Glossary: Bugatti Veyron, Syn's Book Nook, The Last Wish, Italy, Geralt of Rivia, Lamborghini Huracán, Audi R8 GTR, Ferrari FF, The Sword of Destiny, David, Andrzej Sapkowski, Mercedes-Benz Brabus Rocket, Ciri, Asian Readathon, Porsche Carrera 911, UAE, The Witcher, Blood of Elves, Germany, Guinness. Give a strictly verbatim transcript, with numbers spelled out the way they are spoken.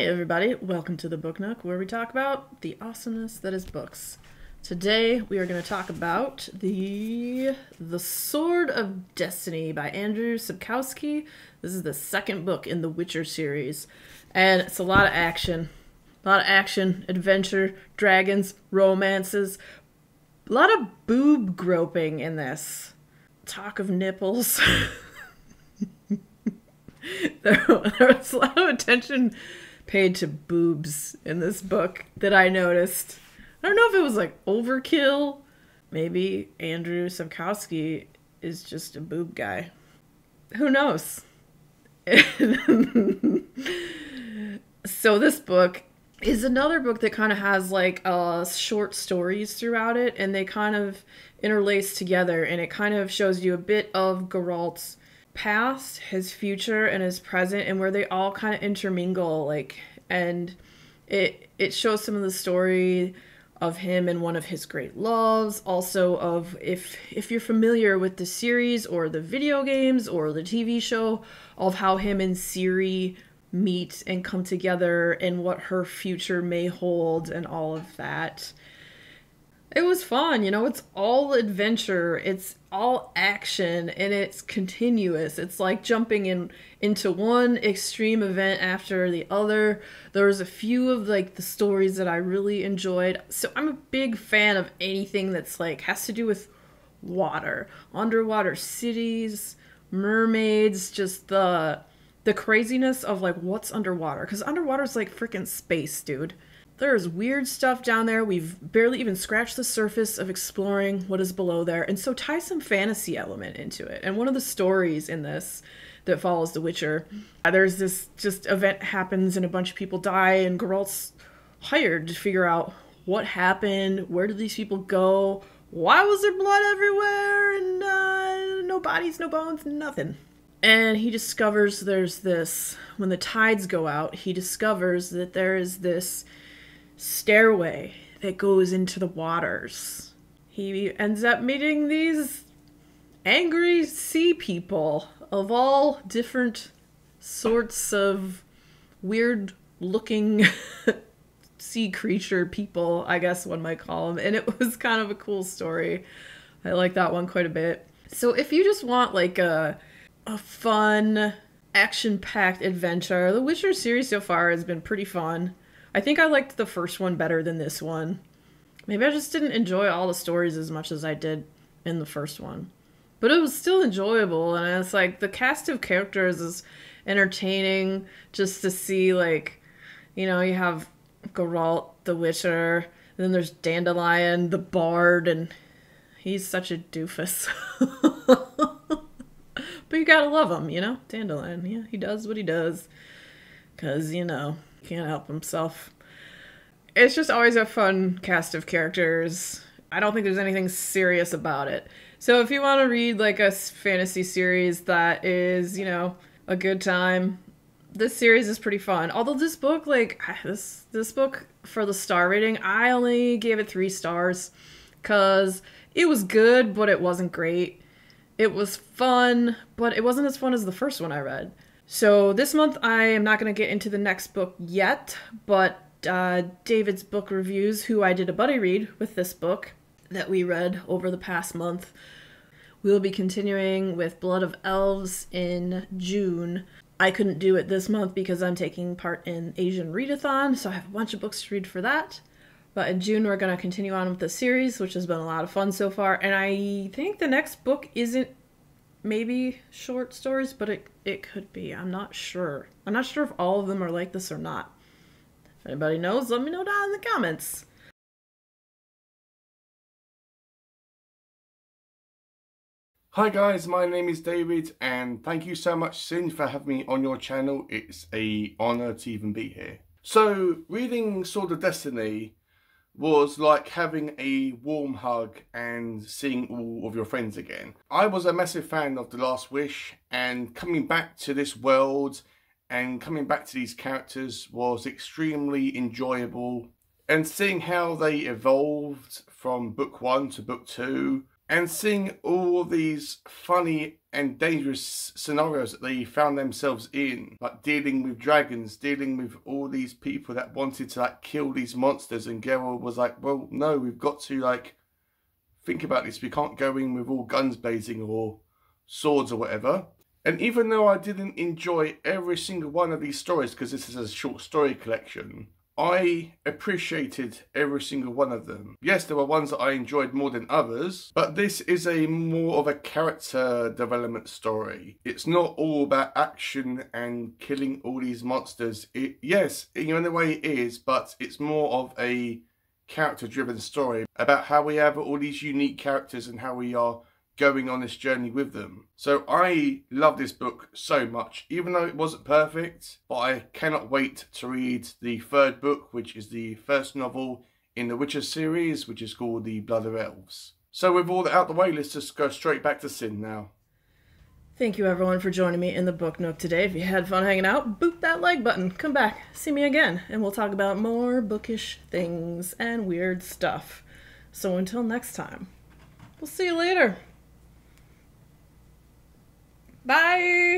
Hey everybody, welcome to the Book Nook, where we talk about the awesomeness that is books. Today we are going to talk about the The Sword of Destiny by Andrzej Sapkowski. This is the second book in the Witcher series, and it's a lot of action. A lot of action, adventure, dragons, romances, a lot of boob groping in this. Talk of nipples. there, there was a lot of attention paid to boobs in this book that I noticed. I don't know if it was like overkill. Maybe Andrzej Sapkowski is just a boob guy. Who knows? So this book is another book that kind of has like uh, short stories throughout it, and they kind of interlace together, and it kind of shows you a bit of Geralt's past, his future, and his present, and where they all kind of intermingle, like, and it it shows some of the story of him and one of his great loves, also of if if you're familiar with the series or the video games or the T V show, of how him and Ciri meet and come together and what her future may hold and all of that. It was fun, you know, it's all adventure, it's all action, and it's continuous. It's like jumping in into one extreme event after the other. There was a few of like the stories that I really enjoyed. So I'm a big fan of anything that's like has to do with water, underwater cities, mermaids, just the the craziness of like what's underwater, because underwater is like freaking space, dude. There's weird stuff down there. We've barely even scratched the surface of exploring what is below there. And so tie some fantasy element into it. And one of the stories in this that follows The Witcher, there's this just event happens and a bunch of people die, and Geralt's hired to figure out what happened, where did these people go, why was there blood everywhere, and uh, no bodies, no bones, nothing. And he discovers there's this, when the tides go out, he discovers that there is this stairway that goes into the waters. He ends up meeting these angry sea people of all different sorts of weird looking sea creature people, I guess one might call them, and it was kind of a cool story. I like that one quite a bit. So if you just want like a a fun action-packed adventure, the Witcher series so far has been pretty fun. I think I liked the first one better than this one. Maybe I just didn't enjoy all the stories as much as I did in the first one. But it was still enjoyable, and it's like the cast of characters is entertaining just to see, like, you know, you have Geralt, the Witcher, and then there's Dandelion, the Bard, and he's such a doofus. But you gotta love him, you know? Dandelion, yeah, he does what he does. 'Cause, you know, can't help himself. It's just always a fun cast of characters. I don't think there's anything serious about it. So if you want to read like a fantasy series that is, you know, a good time, this series is pretty fun. Although this book, like this this book for the star rating, I only gave it three stars because it was good, but it wasn't great. It was fun, but it wasn't as fun as the first one I read. So this month I am not going to get into the next book yet, but uh, David's Book Reviews, who I did a buddy read with this book that we read over the past month, we'll be continuing with Blood of Elves in June. I couldn't do it this month because I'm taking part in Asian Readathon, so I have a bunch of books to read for that. But in June we're going to continue on with the series, which has been a lot of fun so far, and I think the next book isn't maybe short stories, but it it could be. I'm not sure. I'm not sure if all of them are like this or not. If anybody knows, let me know down in the comments. Hi guys, my name is David, and thank you so much, Syn, for having me on your channel. It's an honor to even be here. So reading Sword of Destiny was like having a warm hug and seeing all of your friends again. I was a massive fan of The Last Wish, and coming back to this world and coming back to these characters was extremely enjoyable, and seeing how they evolved from book one to book two and seeing all these funny and dangerous scenarios that they found themselves in, like dealing with dragons, dealing with all these people that wanted to like kill these monsters, and Geralt was like, well, no, we've got to like think about this. We can't go in with all guns blazing or swords or whatever. And even though I didn't enjoy every single one of these stories, because this is a short story collection, I appreciated every single one of them. Yes, there were ones that I enjoyed more than others, but this is a more of a character development story. It's not all about action and killing all these monsters. It, yes, in a way it is, but it's more of a character-driven story about how we have all these unique characters and how we are going on this journey with them. So I love this book so much, even though it wasn't perfect, but I cannot wait to read the third book, which is the first novel in the Witcher series, which is called The Blood of Elves. So with all that out the way, let's just go straight back to Syn now. Thank you everyone for joining me in the Book Nook today. If you had fun hanging out, boop that like button, come back, see me again, and we'll talk about more bookish things and weird stuff. So until next time, we'll see you later. Bye!